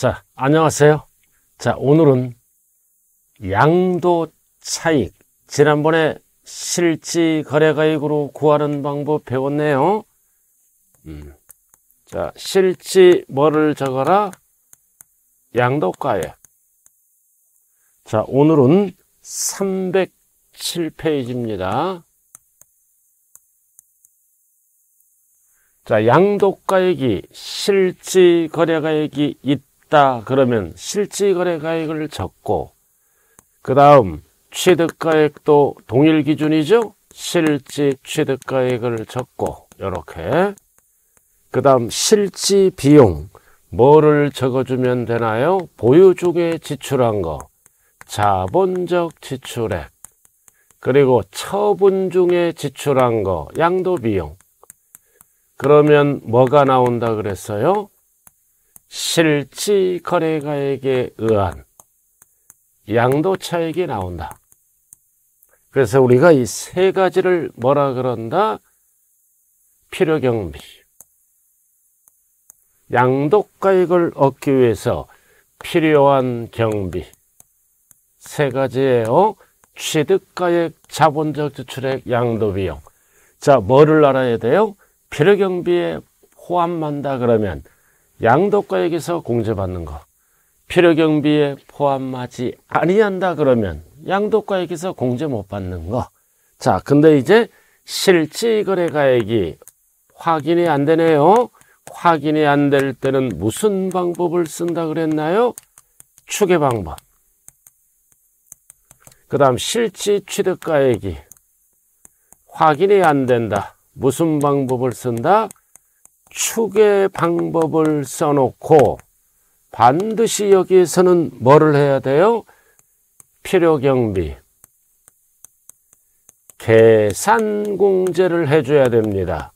자, 안녕하세요. 자, 오늘은 양도 차익, 지난번에 실지 거래가액으로 구하는 방법 배웠네요. 자, 실지 뭐를 적어라? 양도가액. 자, 오늘은 307페이지입니다. 자, 양도가액이 실지 거래가액이 있다 그러면 실지 거래가액을 적고, 그 다음 취득가액도 동일 기준이죠. 실지 취득가액을 적고, 이렇게. 그 다음 실지 비용 뭐를 적어주면 되나요? 보유 중에 지출한 거, 자본적 지출액, 그리고 처분 중에 지출한 거 양도 비용. 그러면 뭐가 나온다 그랬어요? 실지 거래가액에 의한 양도 차익이 나온다. 그래서 우리가 이 세 가지를 뭐라 그런다? 필요경비. 양도가액을 얻기 위해서 필요한 경비. 세 가지예요. 취득가액, 자본적 지출액, 양도비용. 자, 뭐를 알아야 돼요? 필요경비에 포함한다 그러면 양도가액에서 공제받는 거, 필요경비에 포함하지 아니한다 그러면 양도가액에서 공제 못 받는 거. 자, 근데 이제 실지거래가액이 확인이 안 되네요. 확인이 안 될 때는 무슨 방법을 쓴다 그랬나요? 추계 방법. 그 다음 실지 취득가액이 확인이 안 된다. 무슨 방법을 쓴다? 추계 방법을 써놓고 반드시 여기에서는 뭐를 해야 돼요? 필요경비, 계산공제를 해줘야 됩니다.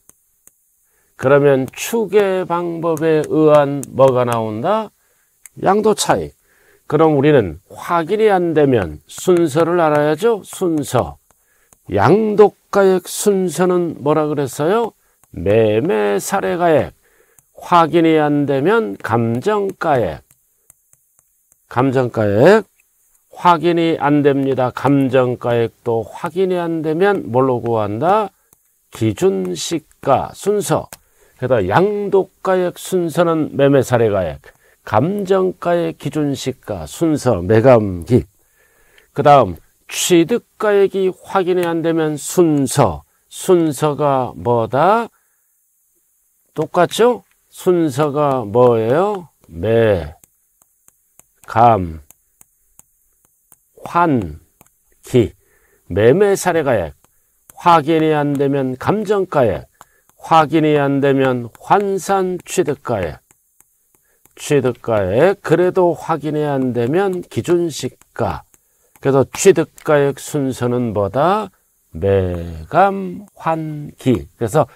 그러면 추계 방법에 의한 뭐가 나온다? 양도차익. 그럼 우리는 확인이 안 되면 순서를 알아야죠. 순서. 양도가액 순서는 뭐라 그랬어요? 매매 사례가액. 확인이 안 되면 감정가액. 감정가액. 확인이 안 됩니다. 감정가액도 확인이 안 되면 뭘로 구한다? 기준시가 순서. 그래서 양도가액 순서는 매매 사례가액, 감정가액, 기준시가 순서, 매감기. 그 다음 취득가액이 확인이 안 되면 순서. 순서가 뭐다? 똑같죠? 순서가 뭐예요? 매, 감, 환, 기. 매매 사례가액. 확인이 안 되면 감정가액. 확인이 안 되면 환산 취득가액. 취득가액. 그래도 확인이 안 되면 기준시가. 그래서 취득가액 순서는 뭐다? 매감, 환, 기. 그래서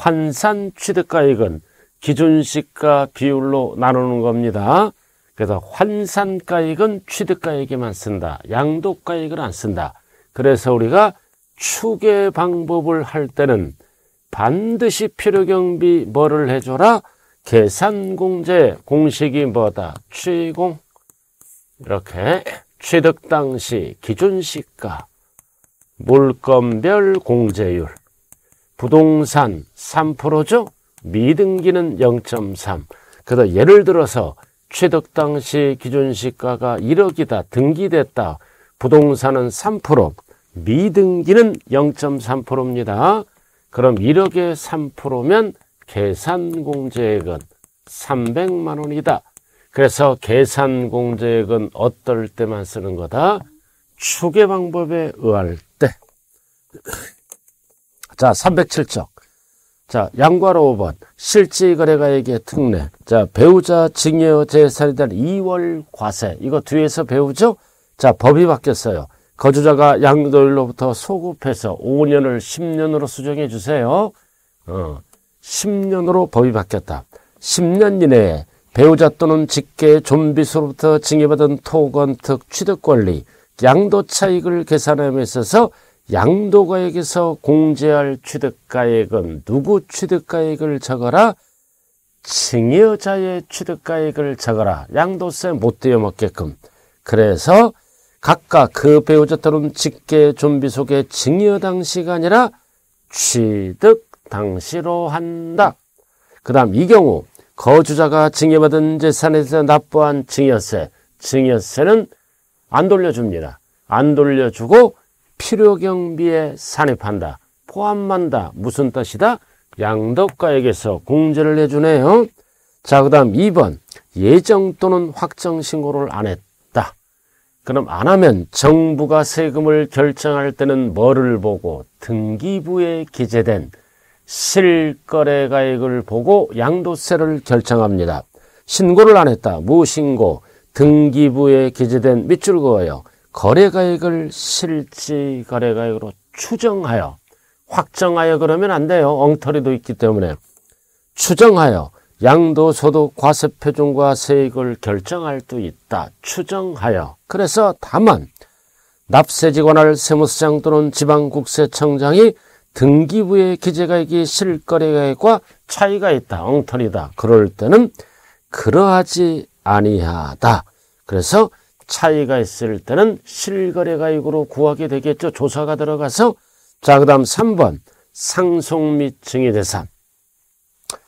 환산 취득가액은 기준시가 비율로 나누는 겁니다. 그래서 환산가액은 취득가액에만 쓴다. 양도가액은 안 쓴다. 그래서 우리가 추계 방법을 할 때는 반드시 필요경비 뭐를 해줘라? 계산공제. 공식이 뭐다? 취공. 이렇게. 취득 당시 기준시가, 물건별 공제율, 부동산 3%죠? 미등기는 0.3. 그래서 예를 들어서 취득 당시 기준시가가 1억이다. 등기됐다. 부동산은 3%, 미등기는 0.3%입니다. 그럼 1억에 3%면 계산공제액은 300만 원이다. 그래서 계산공제액은 어떨 때만 쓰는 거다? 추계 방법에 의할 때. 자, 307쪽. 자, 양괄호 5번. 실지거래가액의 특례. 자, 배우자 증여 재산에 대한 2월 과세. 이거 뒤에서 배우죠? 자, 법이 바뀌었어요. 거주자가 양도율로부터 소급해서 5년을 10년으로 수정해 주세요. 10년으로 법이 바뀌었다. 10년 이내에 배우자 또는 직계 존비소로부터 증여받은 토건특 취득권리, 양도차익을 계산함에 있어서 양도가액에서 공제할 취득가액은 누구 취득가액을 적어라? 칭여자의 취득가액을 적어라. 양도세 못 떼어먹게끔. 그래서 각각 그 배우자 또는 직계 좀비 속에 칭여 당시가 아니라 취득 당시로 한다. 그 다음 이 경우 거주자가 징여받은 재산에서 납부한 징여세, 징여세는 안 돌려줍니다. 안 돌려주고 필요경비에 산입한다. 포함한다. 무슨 뜻이다? 양도가액에서 공제를 해주네요. 자, 그 다음 2번 예정 또는 확정 신고를 안 했다. 그럼 안 하면 정부가 세금을 결정할 때는 뭐를 보고? 등기부에 기재된 실거래가액을 보고 양도세를 결정합니다. 신고를 안 했다. 무신고. 등기부에 기재된 밑줄 그어요. 거래가액을 실지거래가액으로 추정하여. 확정하여 그러면 안 돼요. 엉터리도 있기 때문에. 추정하여. 양도소득 과세표준과 세액을 결정할 수 있다. 추정하여. 그래서 다만 납세지관할 세무서장 또는 지방국세청장이 등기부의 기재가액이 실거래가액과 차이가 있다. 엉터리다. 그럴 때는 그러하지 아니하다. 그래서 차이가 있을 때는 실거래가액으로 구하게 되겠죠. 조사가 들어가서. 자, 그 다음 3번 상속 및 증여재산.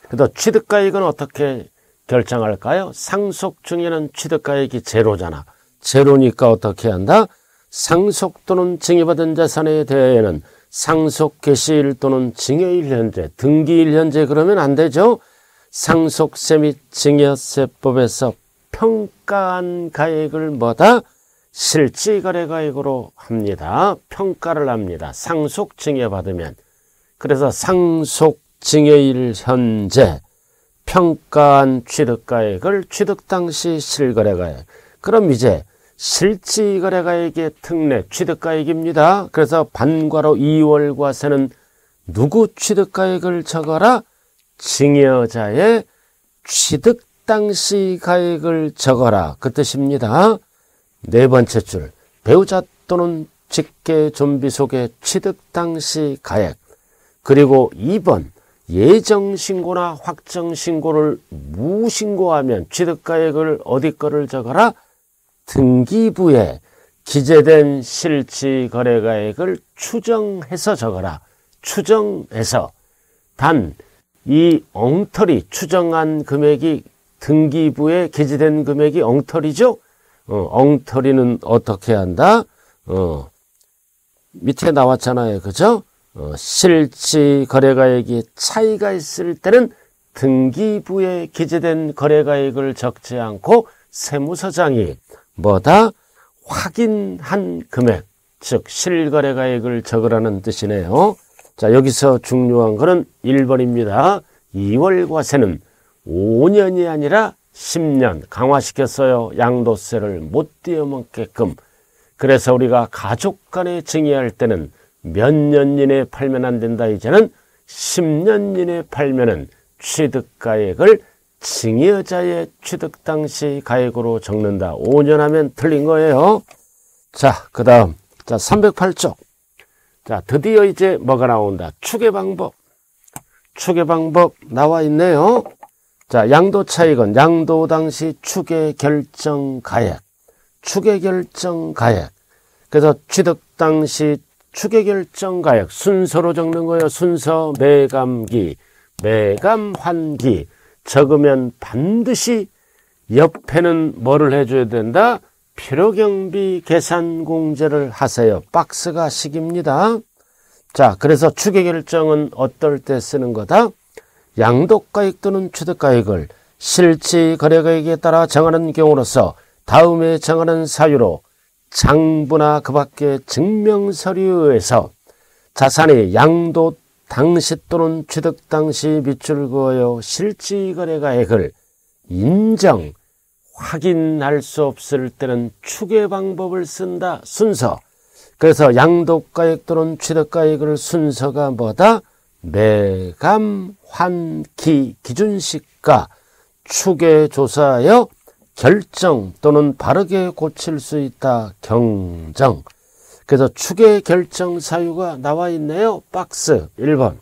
그래서 취득가액은 어떻게 결정할까요? 상속 증여는 취득가액이 제로잖아. 제로니까 어떻게 한다? 상속 또는 증여받은 재산에 대해는 상속 개시일 또는 증여일 현재, 등기일 현재 그러면 안 되죠. 상속세 및 증여세법에서 평가한 가액을 뭐다? 실지거래가액으로 합니다. 평가를 합니다. 상속 증여받으면. 그래서 상속 증여일 현재, 평가한 취득가액을 취득 당시 실거래가액. 그럼 이제 실지거래가액의 특례 취득가액입니다. 그래서 반괄호 2월과세는 누구 취득가액을 적어라? 징여자의 취득 당시 가액을 적어라. 그 뜻입니다. 4번째 줄 배우자 또는 직계 좀비 속의 취득 당시 가액. 그리고 2번 예정신고나 확정신고를 무신고하면 취득가액을 어디 거를 적어라? 등기부에 기재된 실지거래가액을 추정해서 적어라. 추정해서. 단 이 엉터리 추정한 금액이 등기부에 기재된 금액이 엉터리죠. 엉터리는 어떻게 한다? 밑에 나왔잖아요. 그죠? 실지거래가액이 차이가 있을 때는 등기부에 기재된 거래가액을 적지 않고 세무서장이 뭐다? 확인한 금액, 즉 실거래가액을 적으라는 뜻이네요. 자, 여기서 중요한 것은 1번입니다. 2월 과세는 5년이 아니라 10년 강화시켰어요. 양도세를 못 떼어먹게끔. 그래서 우리가 가족 간에 증여할 때는 몇 년 이내에 팔면 안 된다. 이제는 10년 이내에 팔면은 취득가액을 증여자의 취득 당시 가액으로 적는다. 5년 하면 틀린 거예요. 자, 그 다음. 자, 308쪽. 자, 드디어 이제 뭐가 나온다. 추계 방법. 추계 방법 나와 있네요. 자, 양도 차익은 양도 당시 추계 결정 가액. 추계 결정 가액. 그래서 취득 당시 추계 결정 가액. 순서로 적는 거예요. 순서 매감기, 매감환기. 적으면 반드시 옆에는 뭐를 해줘야 된다? 필요경비 계산 공제를 하세요. 박스가 식입니다. 자, 그래서 추계결정은 어떨 때 쓰는 거다? 양도가액 또는 취득가액을 실지거래가액에 따라 정하는 경우로서 다음에 정하는 사유로 장부나 그 밖의 증명서류에서 자산이 양도 당시 또는 취득 당시 밑줄 그어요. 실지거래가액을 인정, 확인할 수 없을 때는 추계 방법을 쓴다. 순서. 그래서 양도가액 또는 취득가액을 순서가 뭐다? 매감, 환기, 기준시가, 추계 조사하여 결정 또는 바르게 고칠 수 있다. 경정. 그래서 추계 결정 사유가 나와 있네요. 박스 1번.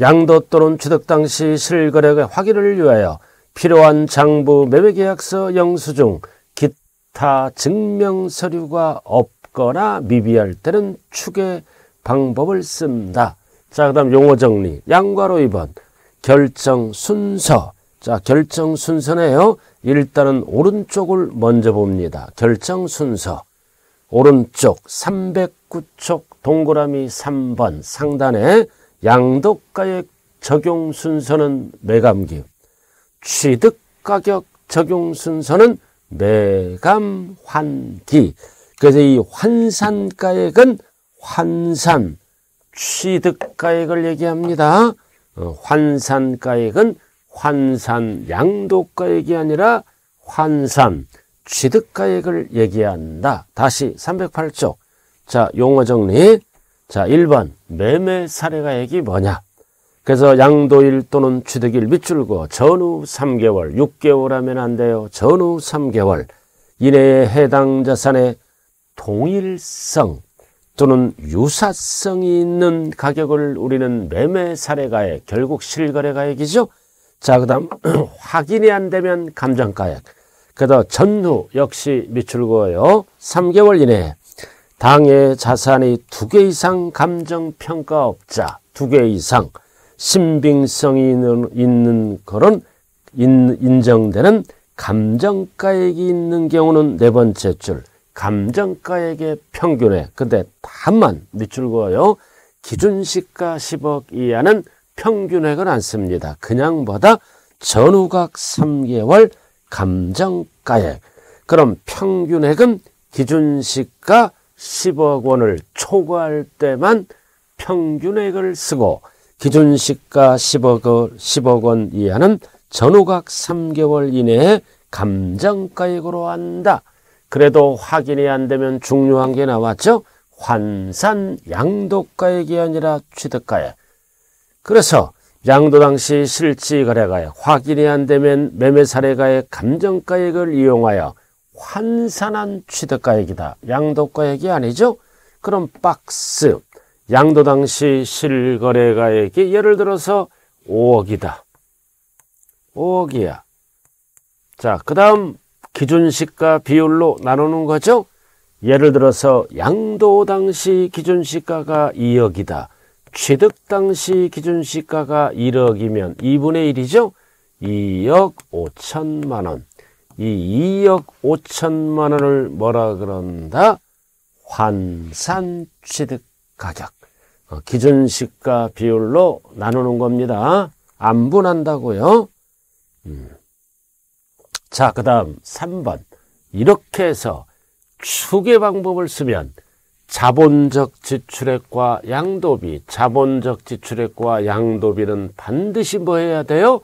양도 또는 취득 당시 실거래의 확인을 위하여 필요한 장부 매매계약서 영수증 기타 증명서류가 없거나 미비할 때는 추계 방법을 씁니다. 자, 그 다음 용어 정리 양괄호 2번 결정 순서. 자, 결정 순서네요. 일단은 오른쪽을 먼저 봅니다. 결정 순서 오른쪽 309쪽 동그라미 3번 상단에 양도가액 적용 순서는 매감기입, 취득가격 적용 순서는 매감환기. 그래서 이 환산가액은 환산, 취득가액을 얘기합니다. 환산가액은 환산 양도가액이 아니라 환산 취득가액을 얘기한다. 다시 308쪽. 자, 용어 정리. 자, 1번 매매 사례가액이 뭐냐. 그래서 양도일 또는 취득일 밑줄 그어 전후 3개월, 6개월 하면 안 돼요. 전후 3개월 이내에 해당 자산의 동일성 또는 유사성이 있는 가격을 우리는 매매 사례가액, 결국 실거래가액이죠. 자, 그 다음 확인이 안 되면 감정가액. 그래서 전후 역시 밑줄 그어요. 3개월 이내에 당해 자산이 2개 이상 감정평가업자, 2개 이상 신빙성이 있는 그런 인정되는 감정가액이 있는 경우는 네 번째 줄 감정가액의 평균액. 근데 다만 밑줄 그어요. 기준시가 10억 이하는 평균액은 안 씁니다. 그냥 보다 전후각 3개월 감정가액. 그럼 평균액은 기준시가 10억 원을 초과할 때만 평균액을 쓰고 기준시가 10억 원 이하는 전후각 3개월 이내에 감정가액으로 한다. 그래도 확인이 안 되면 중요한 게 나왔죠. 환산 양도가액이 아니라 취득가액. 그래서 양도 당시 실지거래가액, 확인이 안 되면 매매 사례가액, 감정가액을 이용하여 환산한 취득가액이다. 양도가액이 아니죠. 그럼 박스 양도 당시 실거래가액이 예를 들어서 5억이다. 5억이야. 자, 그 다음 기준시가 비율로 나누는 거죠. 예를 들어서 양도 당시 기준시가가 2억이다. 취득 당시 기준시가가 1억이면 2분의 1이죠. 2억 5천만 원. 이 2억 5천만 원을 뭐라 그런다? 환산 취득가격. 기준시가 비율로 나누는 겁니다. 안 분한다고요. 자, 그 다음 3번. 이렇게 해서 추계 방법을 쓰면 자본적 지출액과 양도비, 자본적 지출액과 양도비는 반드시 뭐 해야 돼요?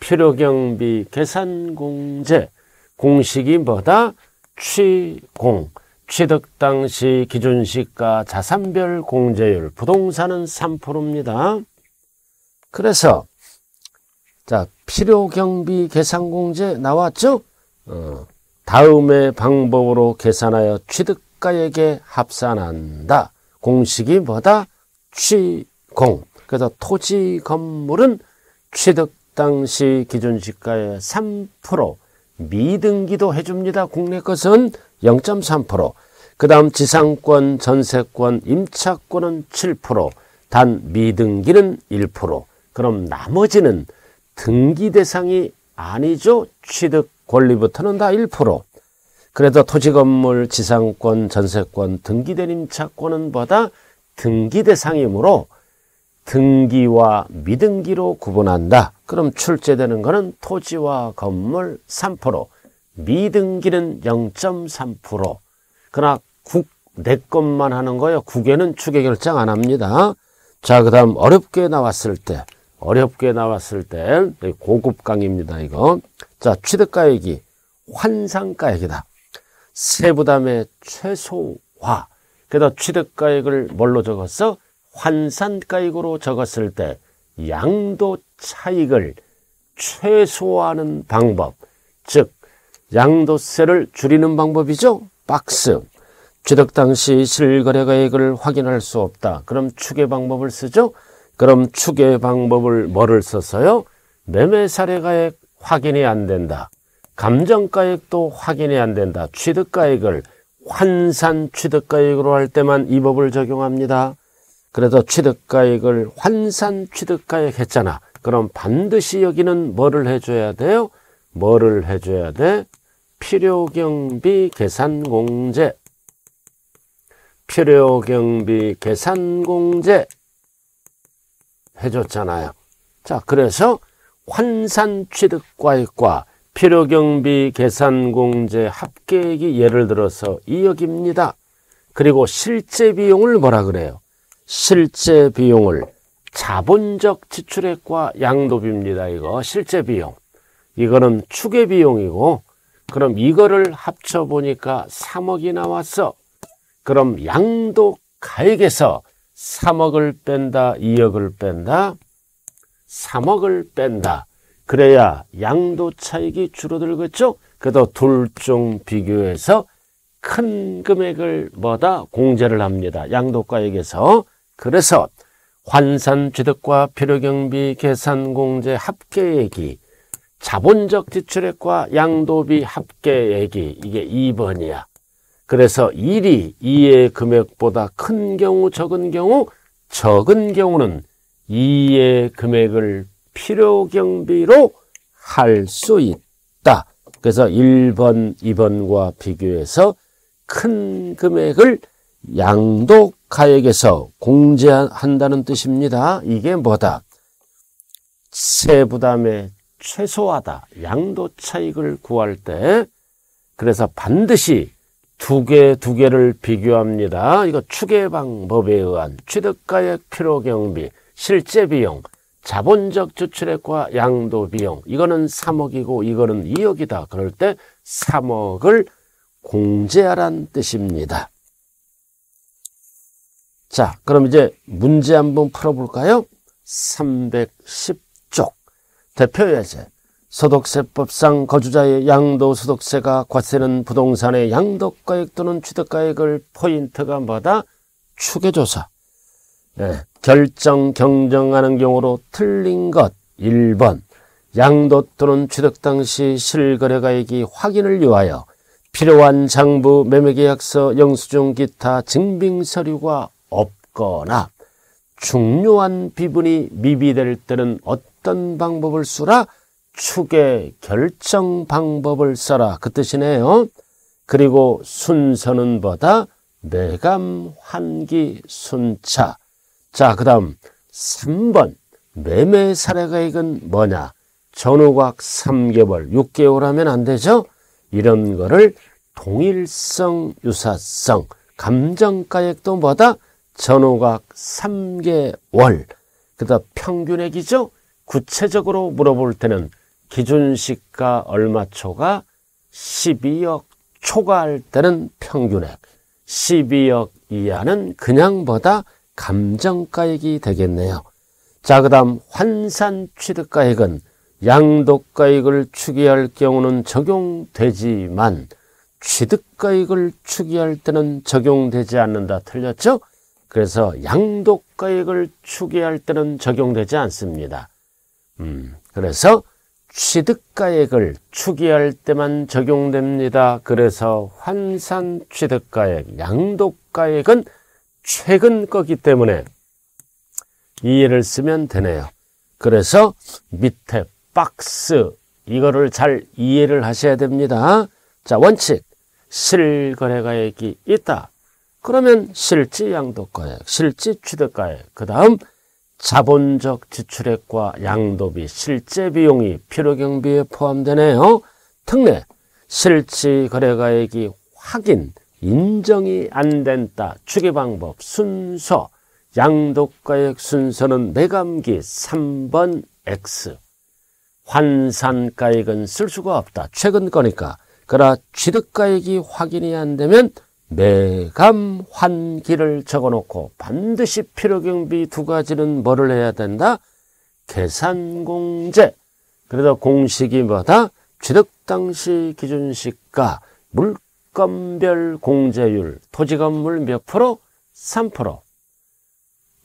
필요경비 계산공제. 공식이 뭐다? 취공. 취득 당시 기준시가 자산별 공제율. 부동산은 3%입니다. 그래서 자, 필요경비 계산공제 나왔죠? 다음의 방법으로 계산하여 취득가액에 합산한다. 공식이 뭐다? 취공. 그래서 토지 건물은 취득 당시 기준시가의 3%, 미등기도 해줍니다. 국내 것은 0.3%, 그 다음 지상권, 전세권, 임차권은 7%, 단 미등기는 1%. 그럼 나머지는 등기 대상이 아니죠. 취득 권리부터는 다 1%. 그래서 토지 건물, 지상권, 전세권, 등기된 임차권은 보다 등기 대상이므로 등기와 미등기로 구분한다. 그럼 출제되는 것은 토지와 건물 3%, 미등기는 0.3%. 그러나 내 것만 하는 거예요. 국외는 추계 결정 안 합니다. 자, 그 다음 어렵게 나왔을 때 고급 강의입니다, 이거. 자, 취득가액이 환산가액이다. 세부담의 최소화. 그래서 취득가액을 뭘로 적었어? 환산가액으로 적었을 때 양도 차익을 최소화하는 방법, 즉 양도세를 줄이는 방법이죠. 박스 취득 당시 실거래가액을 확인할 수 없다. 그럼 추계 방법을 쓰죠. 그럼 추계 방법을 뭐를 썼어요? 매매 사례가액 확인이 안 된다. 감정가액도 확인이 안 된다. 취득가액을 환산 취득가액으로 할 때만 이 법을 적용합니다. 그래서 취득가액을 환산 취득가액 했잖아. 그럼 반드시 여기는 뭐를 해줘야 돼요? 뭐를 해줘야 돼? 필요경비 계산공제. 필요경비 계산공제 해줬잖아요. 자, 그래서 환산 취득가액과 필요경비 계산공제 합계액이 예를 들어서 2억입니다. 그리고 실제 비용을 뭐라 그래요? 실제 비용을 자본적 지출액과 양도비입니다. 이거 실제 비용. 이거는 추계 비용이고, 그럼 이거를 합쳐보니까 3억이 나왔어. 그럼 양도가액에서 3억을 뺀다, 2억을 뺀다, 3억을 뺀다. 그래야 양도 차익이 줄어들겠죠? 그래서 둘 중 비교해서 큰 금액을 뭐다? 공제를 합니다. 양도가액에서. 그래서 환산 취득과 필요경비 계산공제 합계액이 자본적 지출액과 양도비 합계액이 이게 2번이야. 그래서 1이 2의 금액보다 큰 경우, 적은 경우, 적은 경우는 2의 금액을 필요경비로 할 수 있다. 그래서 1번, 2번과 비교해서 큰 금액을 양도가액에서 공제한다는 뜻입니다. 이게 뭐다? 세부담의 최소화다. 양도 차익을 구할 때. 그래서 반드시 두 개를 비교합니다. 이거 추계 방법에 의한 취득가액, 필요경비, 실제 비용, 자본적 지출액과 양도 비용. 이거는 3억이고 이거는 2억이다. 그럴 때 3억을 공제하란 뜻입니다. 자, 그럼 이제 문제 한번 풀어볼까요? 310쪽. 대표예제. 소득세법상 거주자의 양도소득세가 과세는 부동산의 양도가액 또는 취득가액을 포인트가 뭐다? 추계조사. 네. 결정, 경정하는 경우로 틀린 것 1번. 양도 또는 취득 당시 실거래가액이 확인을 요하여 필요한 장부, 매매계약서, 영수증, 기타 증빙서류가 없거나 중요한 비분이 미비될 때는 어떤 방법을 쓰라? 추계 결정 방법을 써라. 그 뜻이네요. 그리고 순서는 뭐다? 매감, 환기, 순차. 자, 그 다음 3번. 매매 사례가액은 뭐냐? 전후각 3개월, 6개월 하면 안 되죠? 이런 거를 동일성, 유사성, 감정가액도 뭐다? 전후각 3개월. 그 다음 평균액이죠? 구체적으로 물어볼 때는 기준시가 얼마 초과, 12억 초과할 때는 평균액, 12억 이하는 그냥 보다 감정가액이 되겠네요. 자, 그 다음 환산 취득가액은 양도가액을 추계할 경우는 적용되지만 취득가액을 추계할 때는 적용되지 않는다. 틀렸죠? 그래서 양도가액을 추계할 때는 적용되지 않습니다. 그래서 취득가액을 추계할 때만 적용됩니다. 그래서 환산 취득가액, 양도가액은 최근 거기 때문에 이 예를 쓰면 되네요. 그래서 밑에 박스 이거를 잘 이해를 하셔야 됩니다. 자, 원칙. 실거래가액이 있다. 그러면 실지 양도가액, 실지 취득가액, 그 다음 자본적 지출액과 양도비, 실제 비용이 필요경비에 포함되네요. 특례, 실지 거래가액이 확인, 인정이 안 된다. 추계 방법, 순서, 양도가액 순서는 매감기 3번 X. 환산가액은 쓸 수가 없다. 최근 거니까. 그러나 취득가액이 확인이 안 되면 매감 환기를 적어놓고 반드시 필요경비 두 가지는 뭐를 해야 된다? 계산공제. 그래서 공식이 뭐다? 취득 당시 기준시가 물건별 공제율 토지건물 몇 프로? 3%.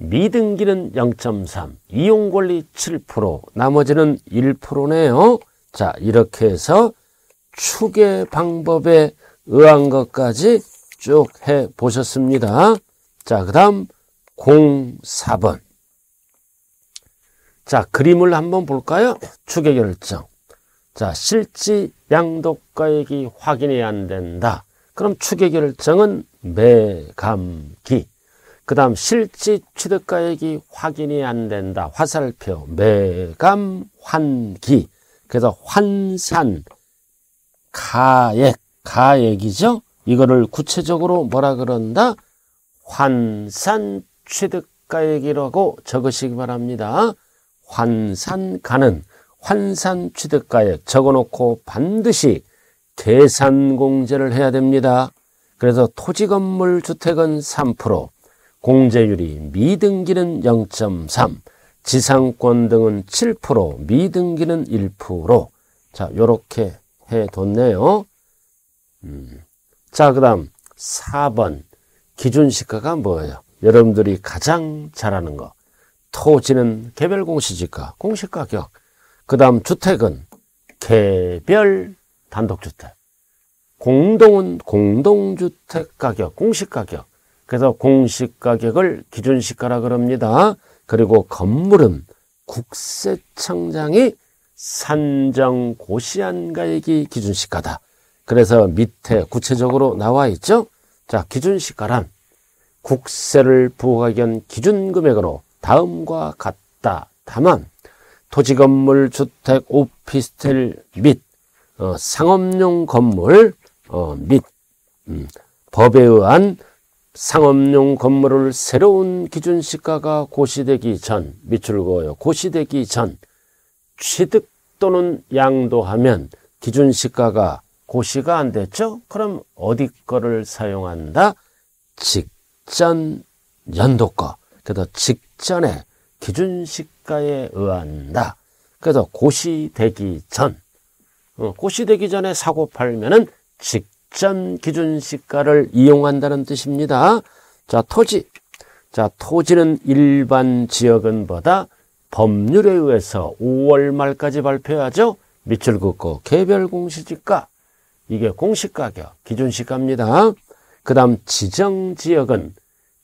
미등기는 0.3, 이용권리 7%, 나머지는 1%네요. 자, 이렇게 해서 추계 방법에 의한 것까지 쭉 해보셨습니다. 자, 그 다음 04번. 자, 그림을 한번 볼까요? 추계 결정. 자, 실지 양도가액이 확인이 안 된다. 그럼 추계 결정은 매감기. 그 다음 실지 취득가액이 확인이 안 된다. 화살표 매감환기. 그래서 환산 가액, 가액이죠. 이거를 구체적으로 뭐라 그런다? 환산 취득가액이라고 적으시기 바랍니다. 환산가는 환산 취득가액 적어놓고 반드시 계산공제를 해야 됩니다. 그래서 토지건물 주택은 3%, 공제율이 미등기는 0.3, 지상권 등은 7%, 미등기는 1%. 자, 요렇게 해뒀네요. 자, 그 다음 4번. 기준시가가 뭐예요? 여러분들이 가장 잘하는 거. 토지는 개별 공시지가, 공시가격. 그 다음 주택은 개별 단독주택, 공동은 공동주택 가격, 공시가격. 그래서 공시가격을 기준시가라 그럽니다. 그리고 건물은 국세청장이 산정고시안가액이 기준시가다. 그래서 밑에 구체적으로 나와 있죠. 자, 기준시가란 국세를 부과하기 위한 기준금액으로 다음과 같다. 다만 토지, 건물, 주택, 오피스텔 및 상업용 건물 및 법에 의한 상업용 건물을 새로운 기준시가가 고시되기 전, 밑줄 그어요. 고시되기 전 취득 또는 양도하면 기준시가가 고시가 안 됐죠? 그럼 어디 거를 사용한다? 직전 연도 거. 그래서 직전에 기준시가에 의한다. 그래서 고시되기 전, 고시되기 전에 사고 팔면은 직전 기준시가를 이용한다는 뜻입니다. 자, 토지. 자, 토지는 일반 지역은 보다 법률에 의해서 5월 말까지 발표하죠. 밑줄 긋고 개별 공시지가, 이게 공시가격, 기준시가입니다. 그 다음 지정 지역은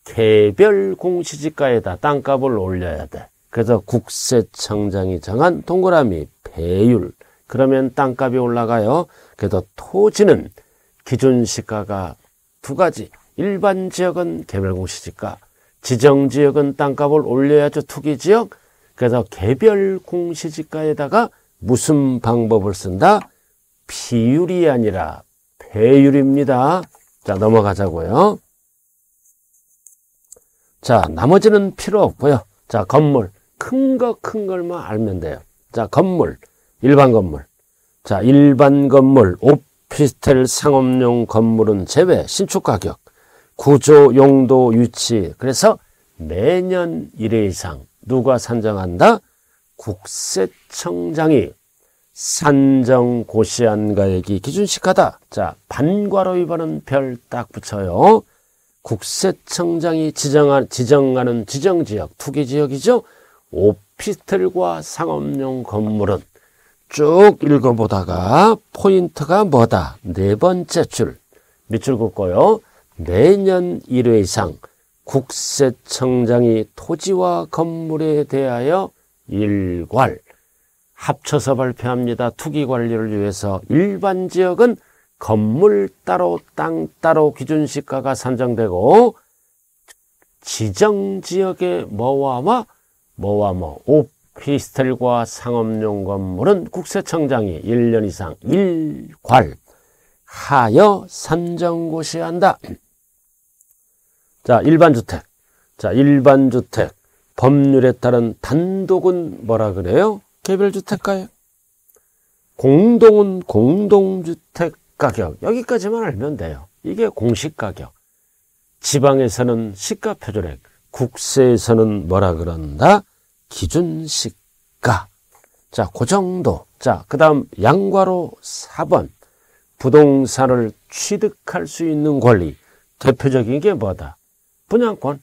개별 공시지가에다 땅값을 올려야 돼. 그래서 국세청장이 정한 동그라미 배율. 그러면 땅값이 올라가요. 그래서 토지는 기준시가가 두 가지. 일반 지역은 개별 공시지가, 지정 지역은 땅값을 올려야죠. 투기 지역. 그래서 개별 공시지가에다가 무슨 방법을 쓴다? 비율이 아니라 배율입니다. 자, 넘어가자고요. 자, 나머지는 필요 없고요. 자, 건물. 큰 거, 큰 걸만 알면 돼요. 자, 건물. 일반 건물. 자, 일반 건물, 오피스텔 상업용 건물은 제외, 신축 가격, 구조, 용도, 유치. 그래서 매년 1회 이상 누가 산정한다? 국세청장이 산정고시안가액이 기준시가다. 자, 반괄호 위반은 별 딱 붙여요. 국세청장이 지정하는 지정지역, 투기지역이죠. 오피스텔과 상업용 건물은 쭉 읽어보다가 포인트가 뭐다? 네 번째 줄 밑줄 긋고요. 매년 1회 이상 국세청장이 토지와 건물에 대하여 일괄 합쳐서 발표합니다. 투기관리를 위해서. 일반 지역은 건물 따로, 땅 따로 기준시가가 산정되고, 지정지역의 뭐와 뭐, 오피스텔과 상업용 건물은 국세청장이 1년 이상 일괄 하여 산정고시한다. 자, 일반주택. 자, 일반주택. 법률에 따른 단독은 뭐라 그래요? 개별주택가액. 공동은 공동주택 가격. 여기까지만 알면 돼요. 이게 공시가격. 지방에서는 시가표준액, 국세에서는 뭐라 그런다? 기준시가. 자, 그 정도. 자, 그 다음 양괄호 4번. 부동산을 취득할 수 있는 권리. 대표적인 게 뭐다? 분양권.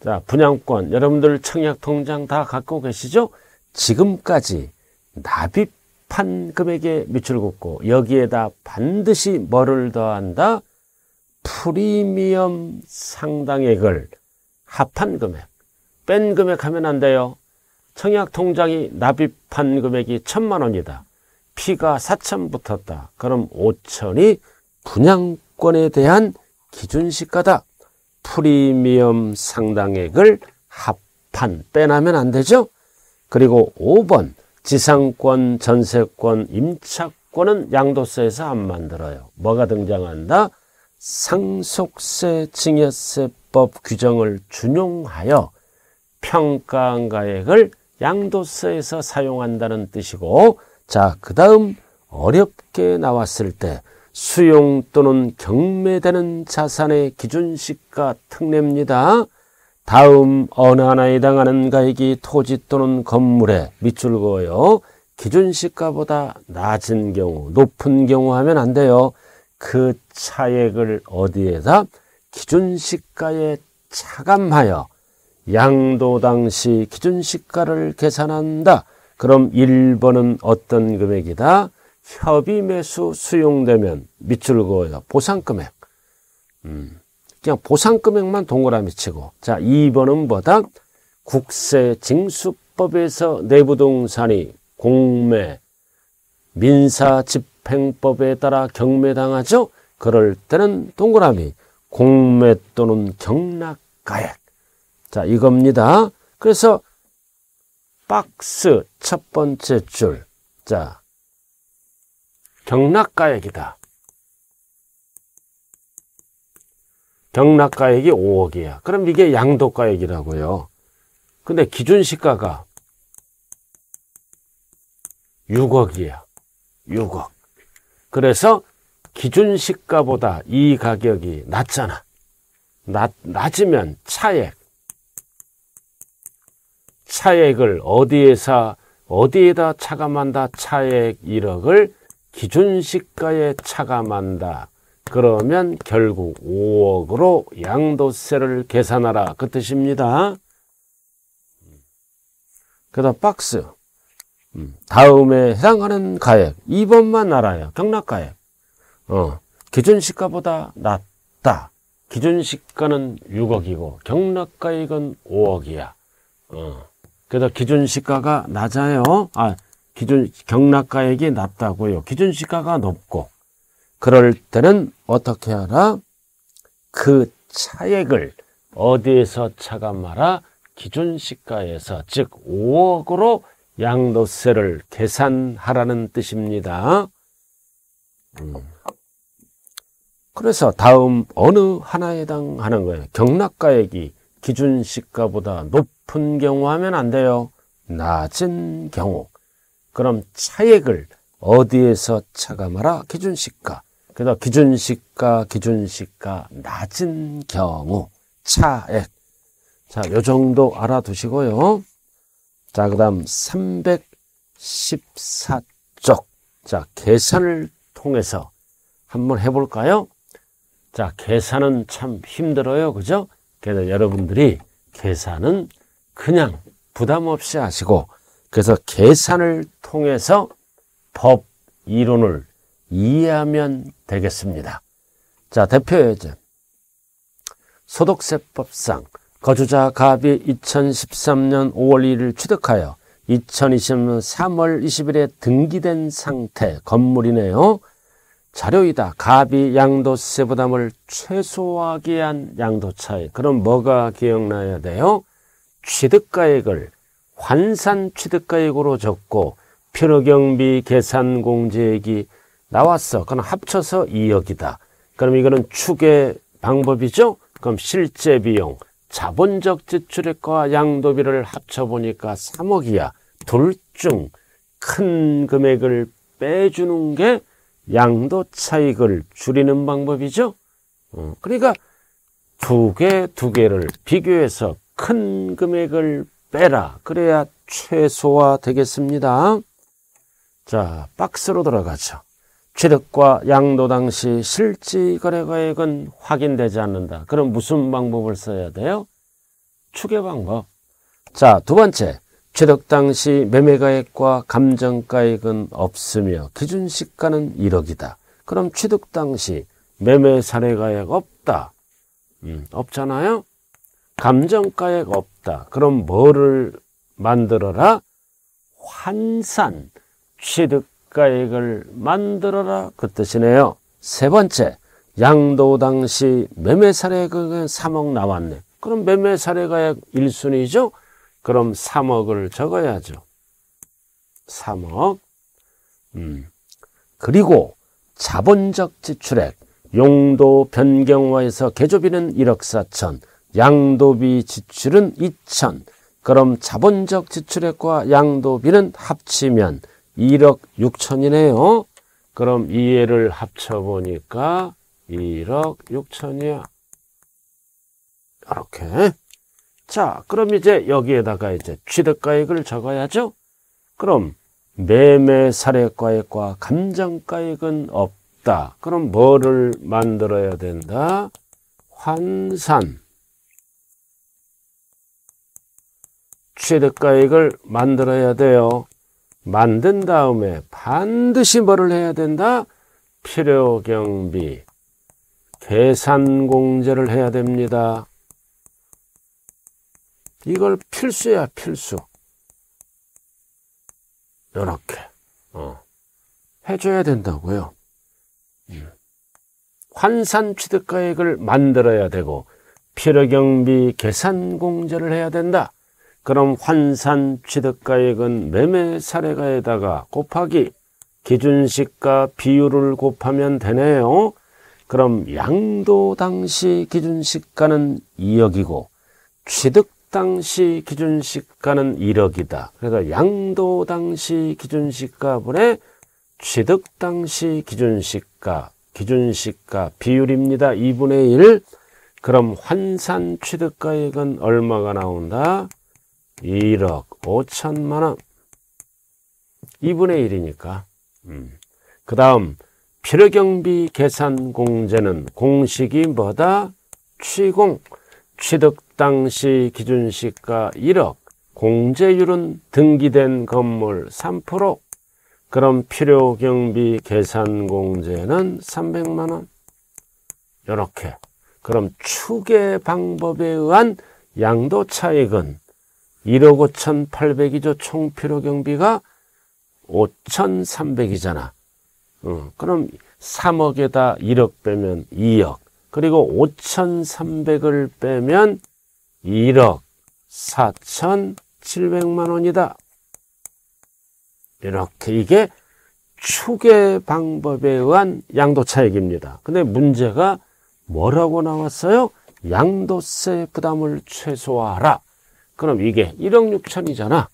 자, 분양권 여러분들 청약통장 다 갖고 계시죠? 지금까지 납입한 금액에 밑줄 긋고 여기에다 반드시 뭐를 더한다? 프리미엄 상당액을 합한 금액, 뺀 금액 하면 안 돼요. 청약통장이 납입한 금액이 1000만 원이다. 피가 4000 붙었다. 그럼 5000이 분양권에 대한 기준시가다. 프리미엄 상당액을 합한, 빼나면 안 되죠. 그리고 5번 지상권, 전세권, 임차권은 양도세에서 안 만들어요. 뭐가 등장한다? 상속세 증여세법 규정을 준용하여 평가한가액을 양도세에서 사용한다는 뜻이고, 자, 그 다음 어렵게 나왔을 때 수용 또는 경매되는 자산의 기준시가 특례입니다. 다음 어느 하나에 해당하는 가액이 토지 또는 건물에 밑줄 그어요. 기준시가보다 낮은 경우, 높은 경우 하면 안 돼요. 그 차액을 어디에다? 기준시가에 차감하여 양도 당시 기준시가를 계산한다. 그럼 1번은 어떤 금액이다? 협의 매수 수용되면 밑줄 그어요. 보상금액. 그냥 보상금액만 동그라미 치고. 자, 2번은 뭐다? 국세징수법에서 내부동산이 공매, 민사집행법에 따라 경매당하죠? 그럴 때는 동그라미. 공매 또는 경락가액. 자, 이겁니다. 그래서 박스 첫 번째 줄. 자. 경락가액이다. 경락가액이 5억이야. 그럼 이게 양도가액이라고요. 근데 기준시가가 6억이야. 6억. 그래서 기준시가보다 이 가격이 낮잖아. 낮으면 차액을 어디에다 차감한다? 차액 1억을 기준시가에 차감한다. 그러면 결국 5억으로 양도세를 계산하라, 그 뜻입니다. 그 다음 박스 다음에 해당하는 가액 2번만 알아요. 경락가액. 기준시가보다 낮다. 기준시가는 6억이고 경락가액은 5억이야 그래서 기준시가가 낮아요. 경락가액이 낮다고요. 기준시가가 높고. 그럴 때는 어떻게 하라? 그 차액을 어디에서 차감하라? 기준시가에서, 즉 5억으로 양도세를 계산하라는 뜻입니다. 그래서 다음 어느 하나에 해당하는 거예요. 경락가액이 기준시가보다 높은 경우 하면 안 돼요. 낮은 경우. 그럼 차액을 어디에서 차감하라? 기준시가. 그래서 기준시가 낮은 경우 차액. 자, 요 정도 알아두시고요. 자, 그 다음 314쪽. 자, 계산을 통해서 한번 해볼까요? 자, 계산은 참 힘들어요. 그죠? 그래서 여러분들이 계산은 그냥 부담 없이 하시고, 그래서 계산을 통해서 법 이론을 이해하면 되겠습니다. 자, 대표 예제. 소득세법상 거주자 갑이 2013년 5월 1일 취득하여 2020년 3월 20일에 등기된 상태 건물이네요. 자료이다. 갑이 양도세 부담을 최소화하기 위한 양도차익. 그럼 뭐가 기억나야 돼요? 취득가액을 환산 취득가액으로 적고 필요경비 계산공제액이 나왔어. 그럼 합쳐서 2억이다. 그럼 이거는 추계 방법이죠. 그럼 실제 비용, 자본적 지출액과 양도비를 합쳐보니까 3억이야. 둘 중 큰 금액을 빼주는 게 양도차익을 줄이는 방법이죠. 그러니까 두 개를 비교해서 큰 금액을 빼라. 그래야 최소화 되겠습니다. 자, 박스로 들어가죠. 취득과 양도 당시 실지 거래가액은 확인되지 않는다. 그럼 무슨 방법을 써야 돼요? 추계 방법. 자, 두 번째, 취득 당시 매매가액과 감정가액은 없으며 기준시가는 1억이다. 그럼 취득 당시 매매 사례가액 없다. 없잖아요. 감정가액 없다. 그럼 뭐를 만들어라? 환산 취득가액을 만들어라, 그 뜻이네요. 세 번째, 양도 당시 매매 사례가액은 3억 나왔네. 그럼 매매 사례가액 1순위죠? 그럼 3억을 적어야죠. 3억. 그리고 자본적 지출액, 용도 변경화에서 개조비는 1억 4천, 양도비 지출은 2천. 그럼 자본적 지출액과 양도비는 합치면 1억 6천이네요. 그럼 이 애를 합쳐보니까 1억 6천이야. 이렇게. 자, 그럼 이제 여기에다가 이제 취득가액을 적어야죠. 그럼 매매 사례가액과 감정가액은 없다. 그럼 뭐를 만들어야 된다? 환산 취득가액을 만들어야 돼요. 만든 다음에 반드시 뭐를 해야 된다? 필요경비 계산공제를 해야 됩니다. 이걸 필수야, 필수. 요렇게 해줘야 된다고요. 환산 취득가액을 만들어야 되고 필요경비 계산공제를 해야 된다. 그럼 환산 취득가액은 매매 사례가에다가 곱하기 기준시가 비율을 곱하면 되네요. 그럼 양도 당시 기준시가는 2억이고 취득 당시 기준시가는 1억이다. 그래서 양도 당시 기준시가분의 취득 당시 기준시가, 기준시가 비율입니다. 2분의 1. 그럼 환산 취득가액은 얼마가 나온다? 1억 5천만원. 2분의 1이니까. 그 다음 필요경비 계산공제는 공식이 뭐다? 취공. 취득 당시 기준시가 1억, 공제율은 등기된 건물 3%. 그럼 필요경비 계산공제는 300만원. 이렇게. 그럼 추계 방법에 의한 양도 차익은 1억 5,800이죠. 총 필요경비가 5,300이잖아. 그럼 3억에다 1억 빼면 2억. 그리고 5,300을 빼면 1억 4,700만 원이다. 이렇게 이게 추계 방법에 의한 양도 차익입니다. 근데 문제가 뭐라고 나왔어요? 양도세 부담을 최소화하라. 그럼 이게 1억 6천이잖아.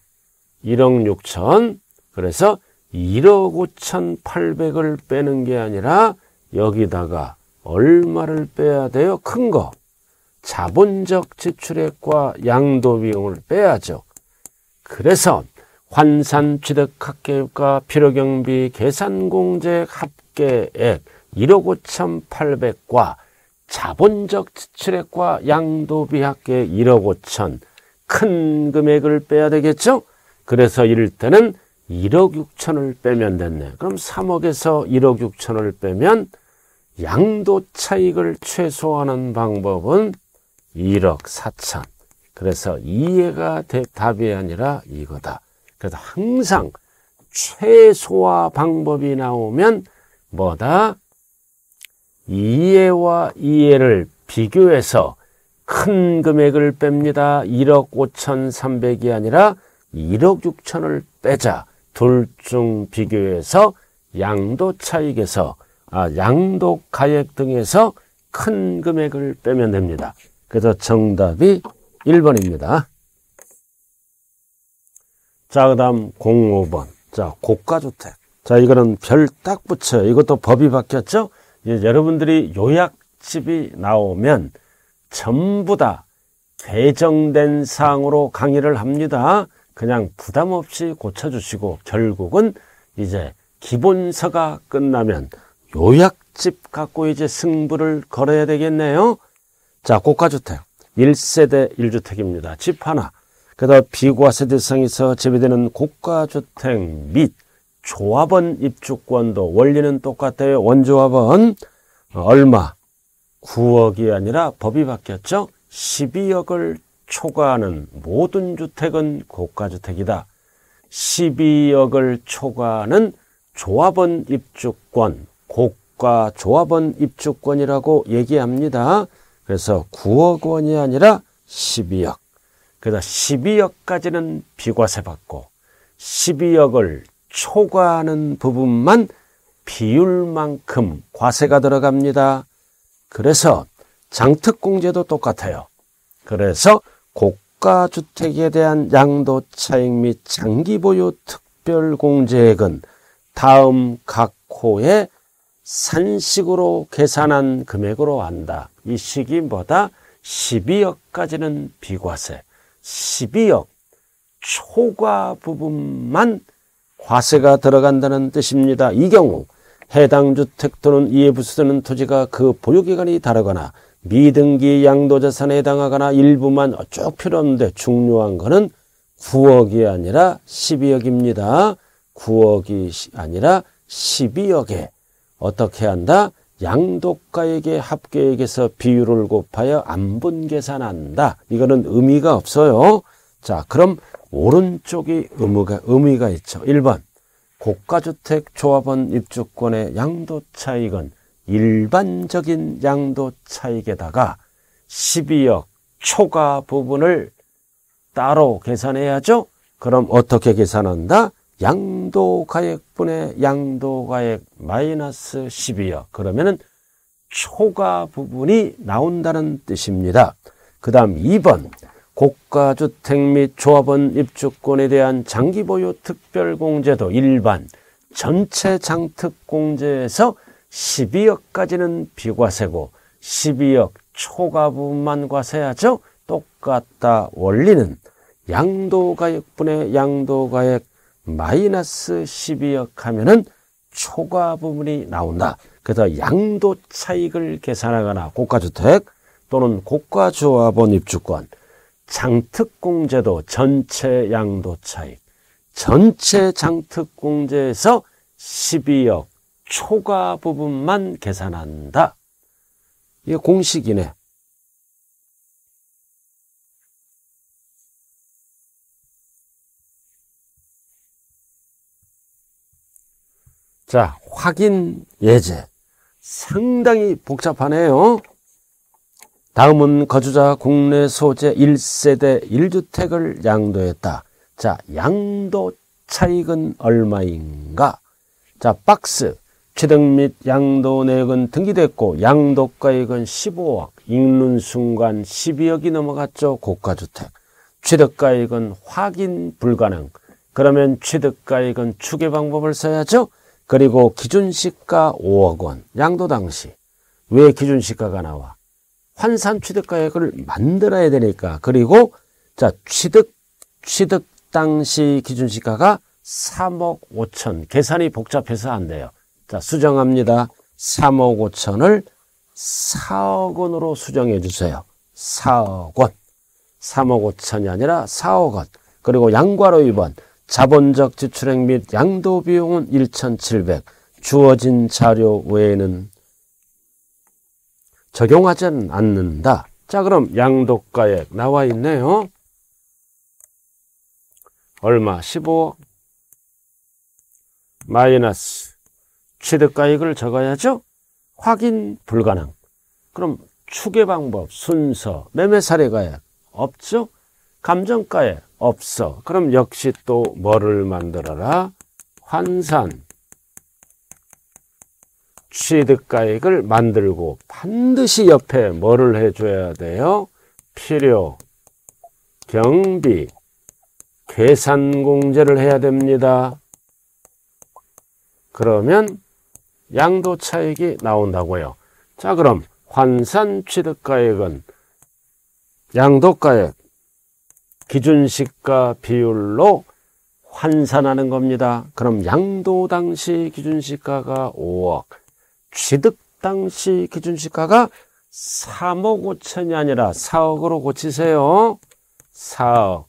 1억 6천. 그래서 1억 5,800을 빼는 게 아니라 여기다가 얼마를 빼야 돼요? 큰 거. 자본적 지출액과 양도 비용을 빼야죠. 그래서 환산 취득 합계액과 필요경비 계산공제 합계액 1억 5,800과 자본적 지출액과 양도비 합계 1억 5천. 큰 금액을 빼야 되겠죠? 그래서 이럴 때는 1억 6천을 빼면 됐네. 그럼 3억에서 1억 6천을 빼면 양도 차익을 최소화하는 방법은 1억 4천. 그래서 이해가 답이 아니라 이거다. 그래서 항상 최소화 방법이 나오면 뭐다? 이해와 이해를 비교해서 큰 금액을 뺍니다. 1억 5,300이 아니라 1억 6천을 빼자. 둘 중 비교해서 양도 차익에서 양도 가액 등에서 큰 금액을 빼면 됩니다. 그래서 정답이 1번입니다. 자, 그 다음 05번. 자, 고가주택. 자, 이거는 별 딱 붙여요. 이것도 법이 바뀌었죠? 이제 여러분들이 요약집이 나오면 전부 다 개정된 사항으로 강의를 합니다. 그냥 부담 없이 고쳐주시고 결국은 이제 기본서가 끝나면 요약집 갖고 이제 승부를 걸어야 되겠네요. 자, 고가주택. 1세대 1주택입니다. 집 하나, 그다음 비과세 대상에서 제외되는 고가주택 및 조합원 입주권도 원리는 똑같아요. 원조합원 얼마? 9억이 아니라 법이 바뀌었죠. 12억을 초과하는 모든 주택은 고가주택이다. 12억을 초과하는 조합원 입주권, 고가 조합원 입주권이라고 얘기합니다. 그래서 9억 원이 아니라 12억. 그러다 12억까지는 비과세 받고 12억을 초과하는 부분만 비율만큼 과세가 들어갑니다. 그래서 장특공제도 똑같아요. 그래서 고가주택에 대한 양도차익 및 장기보유 특별공제액은 다음 각 호의 산식으로 계산한 금액으로 한다. 이 식이 뭐다? 12억까지는 비과세, 12억 초과 부분만 과세가 들어간다는 뜻입니다. 이 경우 해당 주택 또는 이에 부수되는 토지가 그 보유기간이 다르거나 미등기 양도자산에 해당하거나 일부만 쭉 필요 없는데, 중요한 거는 9억이 아니라 12억입니다. 9억이 아니라 12억에 어떻게 한다? 양도가액의 합계액에서 비율을 곱하여 안분 계산한다. 이거는 의미가 없어요. 자, 그럼 오른쪽이 의미가 있죠. 1번, 고가주택 조합원 입주권의 양도차익은 일반적인 양도차익에다가 12억 초과 부분을 따로 계산해야죠. 그럼 어떻게 계산한다? 양도가액분의 양도가액 마이너스 12억. 그러면은 초과 부분이 나온다는 뜻입니다. 그 다음 2번, 고가주택 및 조합원 입주권에 대한 장기보유 특별공제도 일반 전체 장특공제에서 12억까지는 비과세고 12억 초과 부분만 과세하죠. 똑같다. 원리는 양도가액분의 양도가액 마이너스 12억 하면은 초과 부분이 나온다. 그래서 양도차익을 계산하거나 고가주택 또는 고가조합원 입주권, 장특공제도 전체 양도차익, 전체 장특공제에서 12억 초과 부분만 계산한다. 이게 공식이네. 자, 확인 예제. 상당히 복잡하네요. 다음은 거주자 국내 소재 1세대 1주택을 양도했다. 자, 양도 차익은 얼마인가? 자, 박스. 취득 및 양도 내역은 등기됐고 양도가액은 15억. 읽는 순간 12억이 넘어갔죠. 고가주택. 취득가액은 확인 불가능. 그러면 취득가액은 추계 방법을 써야죠. 그리고 기준시가 5억 원. 양도 당시. 왜 기준시가가 나와? 환산 취득가액을 만들어야 되니까. 그리고 자, 취득 당시 기준시가가 3억 5천. 계산이 복잡해서 안 돼요. 자, 수정합니다. 3억 5천을 4억 원으로 수정해 주세요. 4억 원. 3억 5천이 아니라 4억 원. 그리고 양괄호 2번. 자본적 지출액 및 양도 비용은 1,700. 주어진 자료 외에는 적용하지는 않는다. 자, 그럼 양도가액 나와 있네요. 얼마? 15억 마이너스 취득가액을 적어야죠. 확인 불가능. 그럼 추계 방법, 순서, 매매 사례가액 없죠. 감정가액 없어. 그럼 역시 또 뭐를 만들어라? 환산 취득가액을 만들고, 반드시 옆에 뭐를 해줘야 돼요? 필요, 경비, 계산공제를 해야 됩니다. 그러면 양도차익이 나온다고요. 자, 그럼 환산 취득가액은 양도가액 기준시가 비율로 환산하는 겁니다. 그럼 양도 당시 기준시가가 5억, 취득 당시 기준시가가 3억 5천이 아니라 4억으로 고치세요. 4억.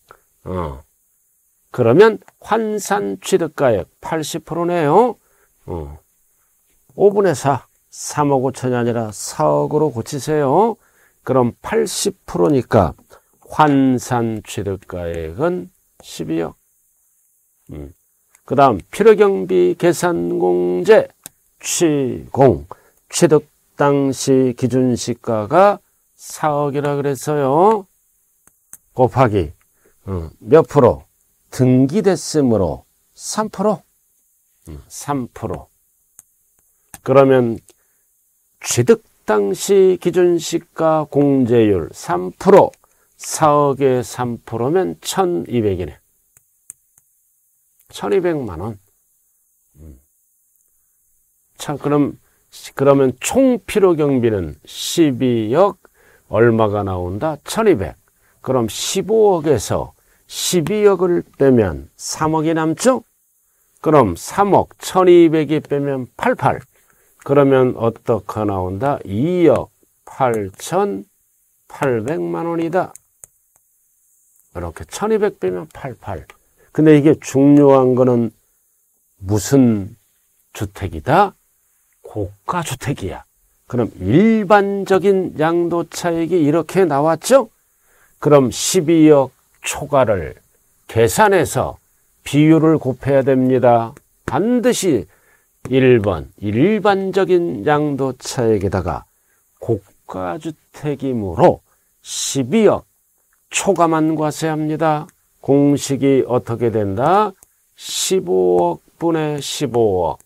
그러면 환산 취득가액 80%네요. 5분의 4. 3억 5천이 아니라 4억으로 고치세요. 그럼 80%니까 환산 취득가액은 12억. 그 다음 필요경비 계산공제 취공. 취득 당시 기준시가가 4억이라 그랬어요. 곱하기 몇 프로? 등기됐으므로 3%. 3%. 그러면 취득 당시 기준시가 공제율 3%. 4억에 3%면 1200이네. 1200만 원. 자, 그러면 총 필요 경비는 12억 얼마가 나온다? 1200. 그럼 15억에서 12억을 빼면 3억이 남죠? 그럼 3억 1200이 빼면 88. 그러면 어떻게 나온다? 2억 8800만 원이다. 이렇게 1200 빼면 88. 근데 이게 중요한 거는 무슨 주택이다? 고가주택이야. 그럼 일반적인 양도차익이 이렇게 나왔죠? 그럼 12억 초과를 계산해서 비율을 곱해야 됩니다. 반드시 1번 일반적인 양도차익에다가 고가주택이므로 12억 초과만 과세합니다. 공식이 어떻게 된다? 15억 분의 15억.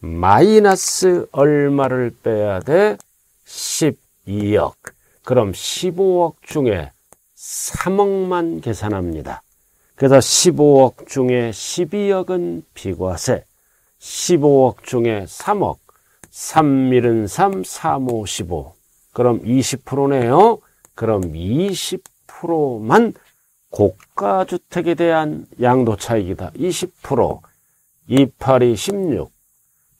마이너스 얼마를 빼야 돼? 12억. 그럼 15억 중에 3억만 계산합니다. 그래서 15억 중에 12억은 비과세, 15억 중에 3억, 3, 1은 3, 3, 5, 15. 그럼 20%네요. 그럼 20%만 고가주택에 대한 양도차익이다. 20%, 2, 8이 16.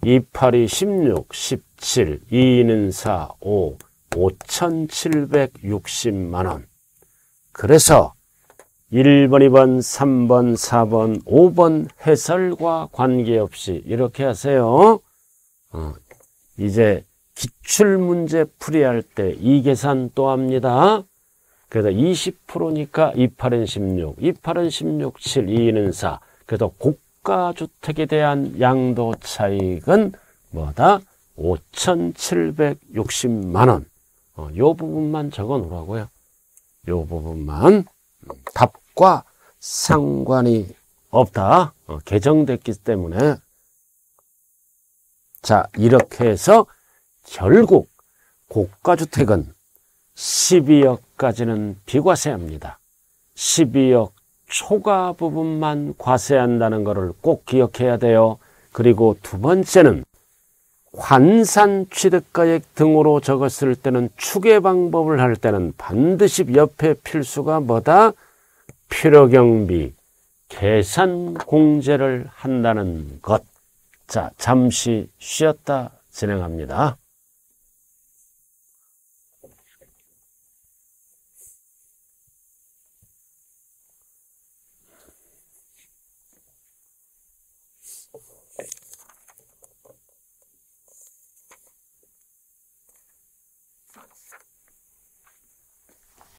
2, 8이 16, 17, 2는 4, 5, 5,760만원. 그래서 1번, 2번, 3번, 4번, 5번 해설과 관계없이 이렇게 하세요. 이제 기출문제 풀이할 때 이 계산 또 합니다. 그래서 20%니까 2, 8은 16, 2, 8은 16, 7, 2는 4. 그래서 고가주택에 대한 양도차익은 뭐다? 5,760만원. 요 부분만 적어 놓으라고요. 요 부분만. 답과 상관이 없다. 개정됐기 때문에. 자, 이렇게 해서 결국 고가주택은 12억까지는 비과세합니다. 12억 초과 부분만 과세한다는 것을 꼭 기억해야 돼요. 그리고 두 번째는 환산 취득가액 등으로 적었을 때는 추계 방법을 할 때는 반드시 옆에 필수가 뭐다? 필요경비 계산 공제를 한다는 것. 자, 잠시 쉬었다 진행합니다.